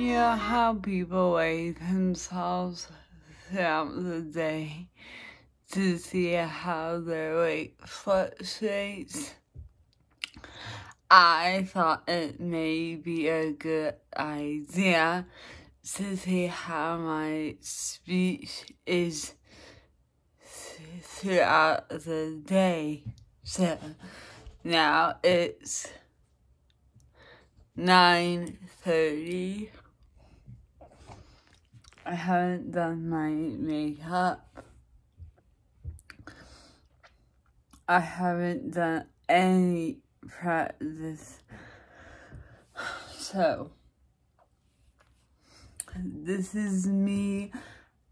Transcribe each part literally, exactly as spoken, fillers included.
Yeah, how people weigh themselves throughout the day to see how their weight fluctuates. I thought it may be a good idea to see how my speech is th- throughout the day. So now it's nine thirty. I haven't done my makeup. I haven't done any practice. So, this is me.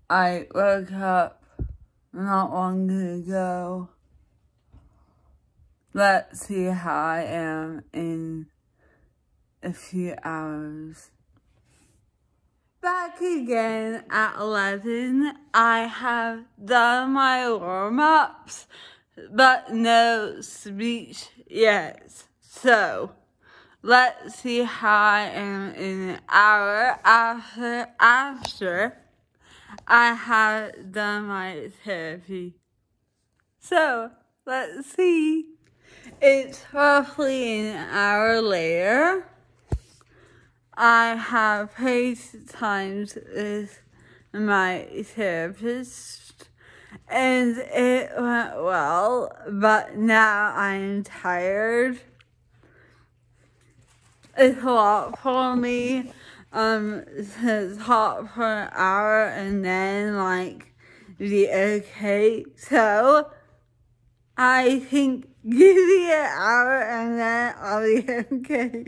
I woke up not long ago. Let's see how I am in a few hours. Back again at eleven. I have done my warm-ups, but no speech yet. So, let's see how I am in an hour after, after I have done my therapy. So, let's see. It's roughly an hour later. I have FaceTimed with my therapist, and it went well, but now I'm tired. It's a lot for me um, to talk for an hour and then, like, be okay. So, I think give me an hour and then I'll be okay.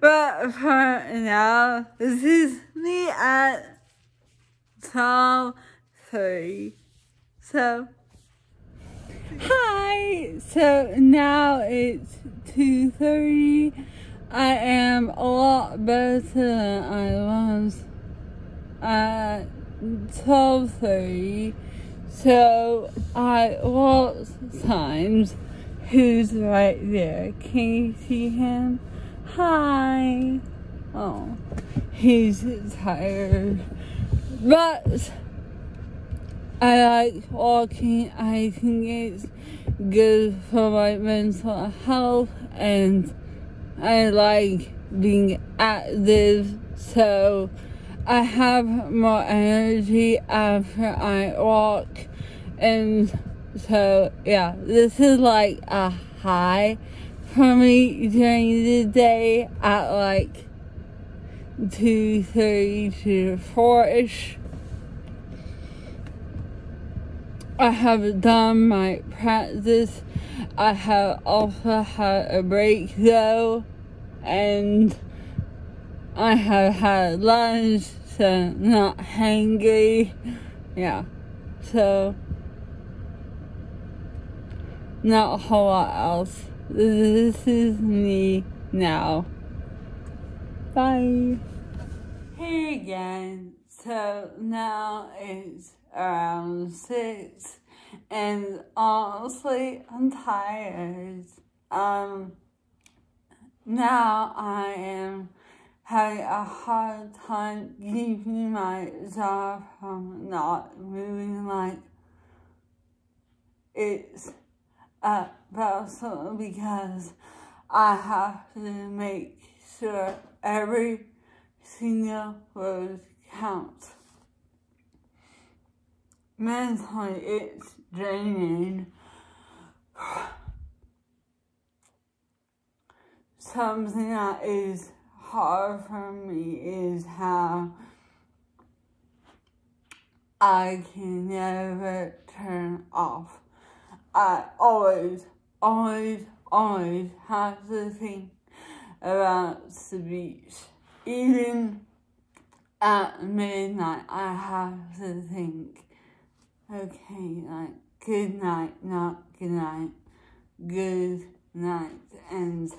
But for now, this is me at twelve thirty. So, hi! So now it's two thirty. I am a lot better than I was at twelve thirty. So, I walked Symes, who's right there. Can you see him? Hi. Oh, he's tired. But I like walking. I think it's good for my mental health, and I like being active. So, I have more energy after I walk, and so yeah, this is like a high for me during the day at like two thirty to four-ish. I have done my practice. I have also had a break though, and I have had lunch, so not hangry. Yeah, so not a whole lot else. This is me now. Bye. Hey again. So now it's around six, and honestly, I'm tired. Um, now I am having a hard time keeping my jaw from not moving like it's a bustle, because I have to make sure every single word counts. Mentally, it's draining. Something that is hard for me is how I can never turn off. I always, always, always have to think about speech. Even at midnight, I have to think, okay, like, good night, not good night, good night, and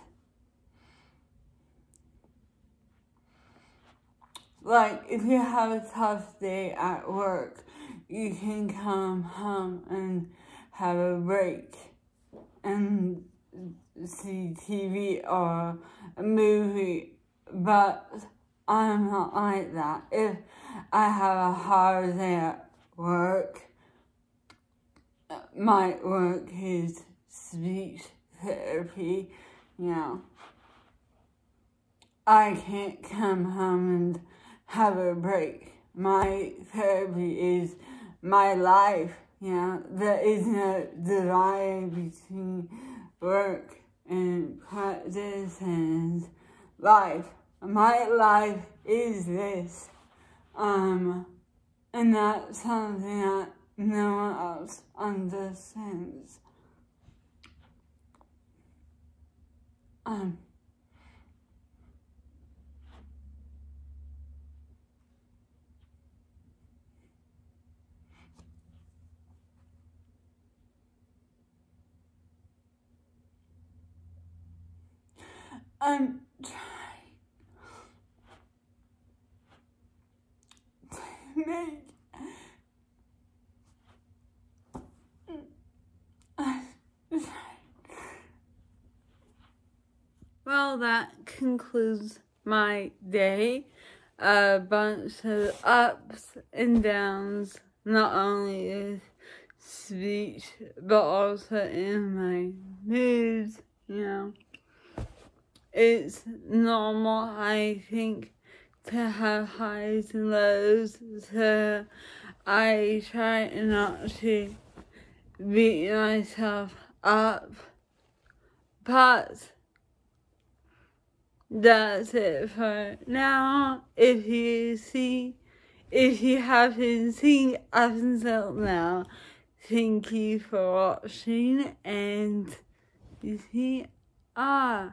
like, if you have a tough day at work, you can come home and have a break and see T V or a movie. But I'm not like that. If I have a hard day at work, my work is speech therapy, you know. I can't come home and have a break. My therapy is my life, you know. There is no divide between work and practice and life. My life is this. Um, and that's something that no one else understands. Um, I'm trying to make Well, that concludes my day. A bunch of ups and downs, not only in speech, but also in my moods, you know. It's normal, I think, to have highs and lows, so I try not to beat myself up, but that's it for now. If you see, if you haven't seen up until now, thank you for watching, and you see, ah,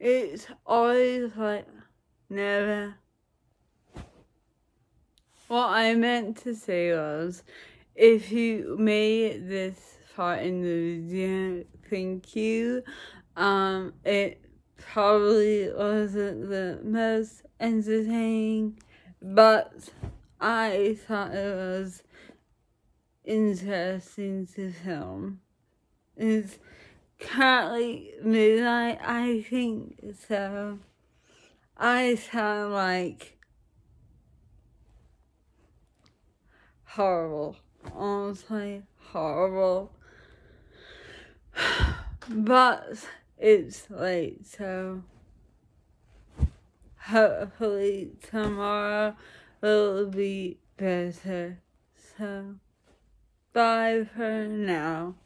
it's always like never. What I meant to say was, if you made this far in the video, thank you. Um, it probably wasn't the most entertaining, but I thought it was interesting to film. It's currently midnight, I think, so I sound like horrible, honestly horrible. But it's late, so hopefully tomorrow will be better. So bye for now.